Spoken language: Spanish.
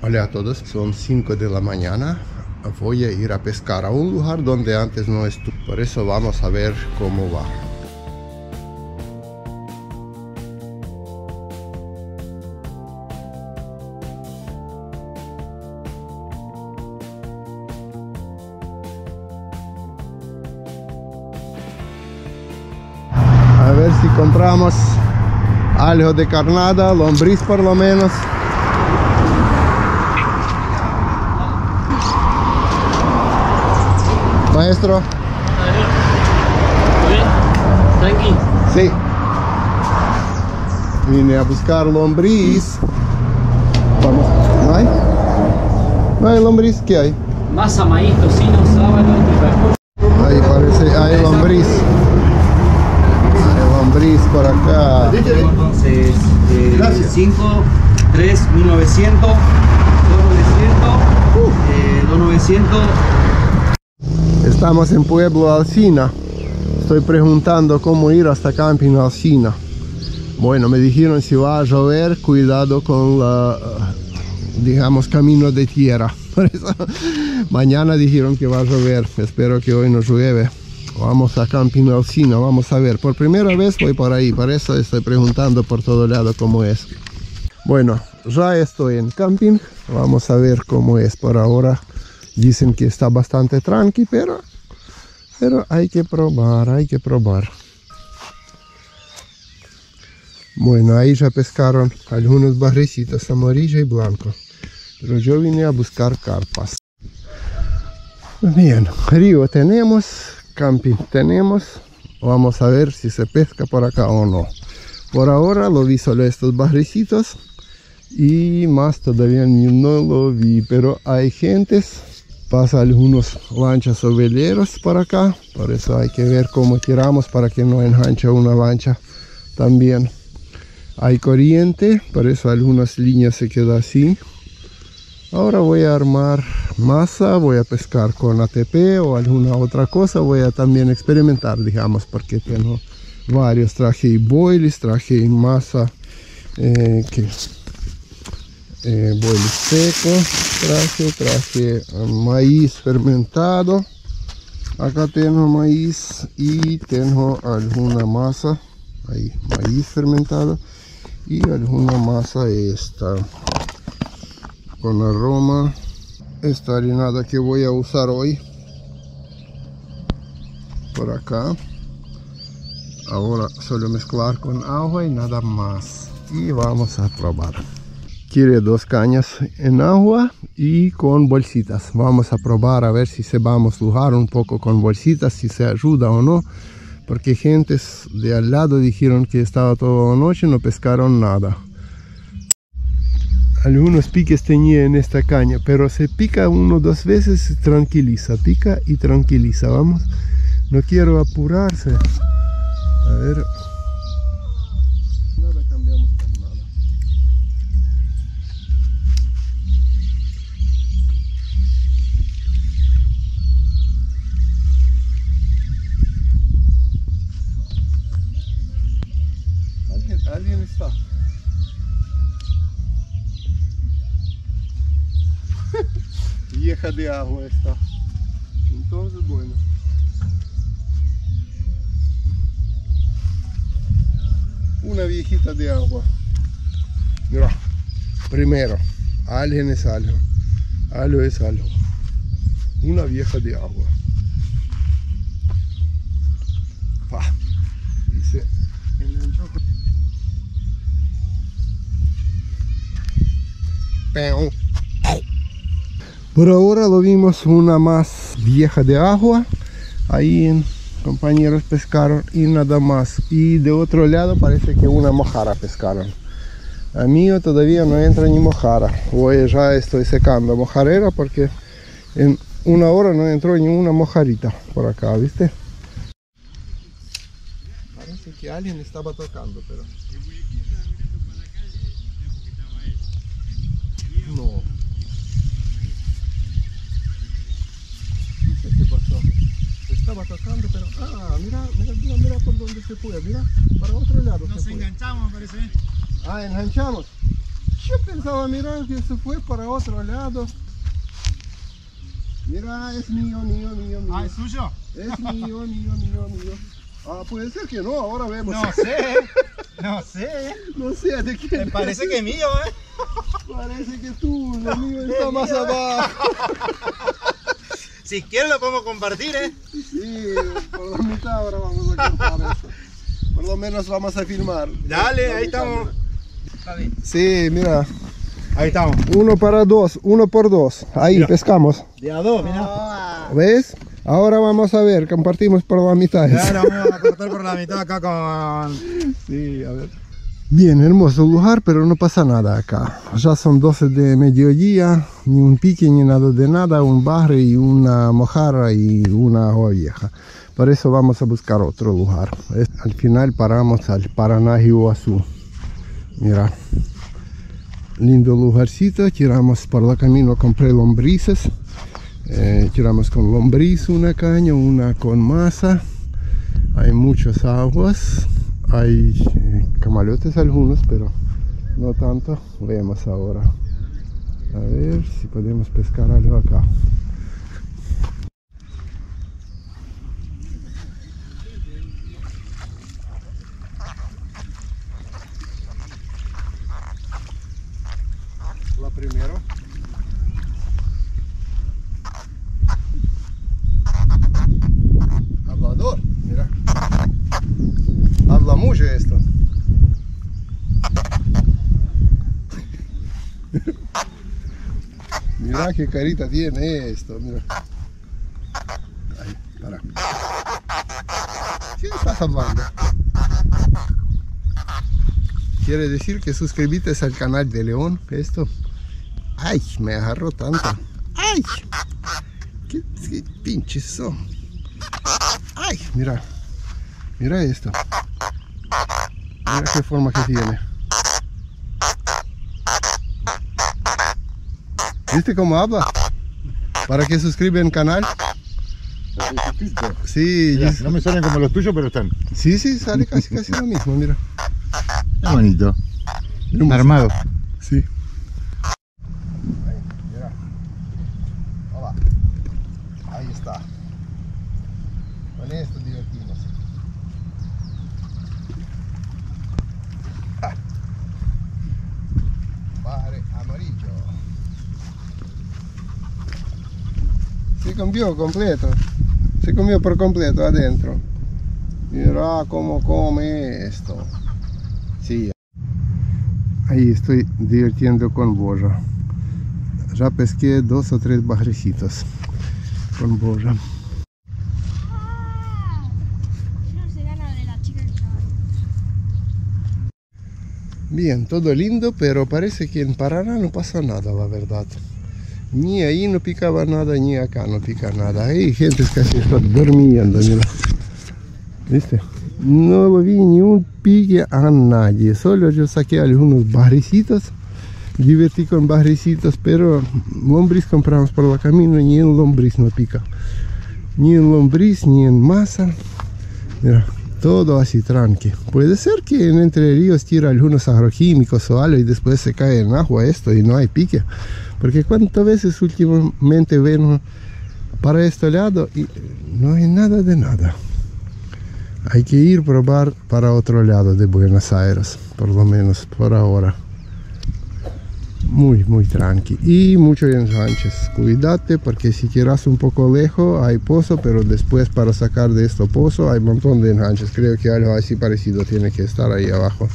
Hola a todos, son 5 de la mañana. Voy a ir a pescar a un lugar donde antes no estuve. Por eso vamos a ver cómo va. A ver si encontramos algo de carnada, lombriz por lo menos. Maestro, tranquilo. Sí. Vine a buscar lombriz. Vamos. ¿No hay? ¿No hay lombriz? ¿Qué hay? Masa, maíz, tocino, sábado, trigo. Ahí parece, hay lombriz. Hay lombriz por acá. Entonces, 5, 3, 1900, 2900, 2900. Estamos en Pueblo Alsina. Estoy preguntando cómo ir hasta Camping Alsina. Bueno, me dijeron si va a llover, cuidado con la, digamos, camino de tierra. Por eso, mañana dijeron que va a llover. Espero que hoy no llueve. Vamos a Camping Alsina, vamos a ver. Por primera vez voy por ahí, por eso estoy preguntando por todo lado cómo es. Bueno, ya estoy en camping. Vamos a ver cómo es por ahora. Dicen que está bastante tranqui, pero hay que probar, Bueno, ahí ya pescaron algunos barricitos, amarillo y blanco. Pero yo vine a buscar carpas. Bien, río tenemos, camping tenemos. Vamos a ver si se pesca por acá o no. Por ahora lo vi solo estos barricitos. Y más todavía no lo vi, pero hay gentes. Pasa algunos lanchas o veleros para acá, por eso hay que ver cómo tiramos para que no enganche una lancha también. Hay corriente, por eso algunas líneas se quedan así. Ahora voy a armar masa, voy a pescar con ATP o alguna otra cosa, voy a también experimentar, digamos, porque tengo varios. Traje boilies, traje masa, boilie seco, traje maíz fermentado. Acá tengo maíz y tengo alguna masa. Ahí, maíz fermentado y alguna masa esta con aroma. Esta harinada que voy a usar hoy. Por acá. Ahora solo mezclar con agua y nada más. Y vamos a probar. Quiere 2 cañas en agua y con bolsitas. Vamos a probar a ver si se va a mojar un poco con bolsitas, si se ayuda o no, porque gentes de al lado dijeron que estaba toda la noche, no pescaron nada. Algunos piques tenía en esta caña, pero se pica 1 o 2 veces, tranquiliza, pica y tranquiliza. Vamos, no quiero apurarse. A ver. Alguien está. Vieja de agua está. Entonces, bueno. Una viejita de agua. Mira, primero, alguien es algo. Algo es algo. Una vieja de agua. Pa. Dice. Por ahora lo vimos una más vieja de agua. Ahí compañeros pescaron y nada más. Y de otro lado parece que una mojara pescaron. A mí todavía no entra ni mojara. Hoy ya estoy secando mojarera porque en 1 hora no entró ni una mojarita por acá, ¿viste? Parece que alguien estaba tocando, pero... No. ¿Qué pasó? Se estaba atacando, pero... Ah, mira por donde se puede, mira, para otro lado. Nos enganchamos, parece. Ah, enganchamos. Yo pensaba, mira, que se fue para otro lado. Mira, es mío. Ah, ¿es suyo? Es mío. Ah, puede ser que no, ahora vemos. No sé, ¿de quién? Me parece que es mío, ¿eh? Parece que tú, lo mío está más abajo. Si quieres lo podemos compartir, ¿eh? Sí, por la mitad ahora vamos a cortar eso. Por lo menos vamos a filmar. Dale, ahí estamos. Está bien. Sí, mira. Ahí estamos. Uno por dos. Ahí mira. Pescamos. De a dos, mira. Ah. ¿Ves? Ahora vamos a ver, compartimos por la mitad. Claro, vamos a cortar por la mitad acá con... Sí, a ver. Bien, hermoso lugar, pero no pasa nada acá. Ya son 12 de mediodía, ni un pique ni nada de nada, un barre y una mojarra y una oveja. Por eso vamos a buscar otro lugar. Al final paramos al Paraná Guazú. Mira, lindo lugarcito, tiramos por el camino, compré lombrices. Tiramos con lombriz una caña, una con masa. Hay muchas aguas. Hay camalotes algunos, pero no tanto. Vemos ahora. A ver si podemos pescar algo acá. La primera. Hablador, mira. Habla mucho esto. Mira qué carita tiene esto, mira. Ahí, para. ¿Qué estás hablando? Quiere decir que suscribiste al canal de León, esto. Ay, me agarró tanto. Ay, qué pinches son. Ay, mira. Mira esto. Mira qué forma que tiene. ¿Viste cómo habla? Para que suscriban al canal. Sí, mira, no me salen como los tuyos, pero están. Sí, sale casi lo mismo, mira. Está bonito. Hermoso. Armado. Sí. Mira. Hola. Ahí está. Con esto divertimos. Amarillo se comió por completo adentro. Mira cómo come esto. Sí. Ahí estoy divirtiendo con boya. Ya pesqué 2 o 3 barrecitos con boya. Bien, todo lindo, pero parece que en Paraná no pasa nada, la verdad. Ni ahí no picaba nada, ni acá no pica nada. Hay gente que casi está durmiendo, mira. ¿Viste? No vi ni un pique a nadie. Solo yo saqué algunos barrecitos. Divertí con barrecitos, pero lombriz compramos por el camino. Ni en lombriz no pica. Ni en lombriz, ni en masa. Mira. Todo así tranqui. Puede ser que en Entre Ríos tira algunos agroquímicos o algo y después se cae en agua esto y no hay pique. Porque cuántas veces últimamente vengo para este lado y no hay nada de nada. Hay que ir a probar para otro lado de Buenos Aires, por lo menos por ahora. Muy tranqui y mucho enganches. Cuídate porque si tiras un poco lejos hay pozo, pero después para sacar de este pozo hay un montón de enganches. Creo que algo así parecido tiene que estar ahí abajo.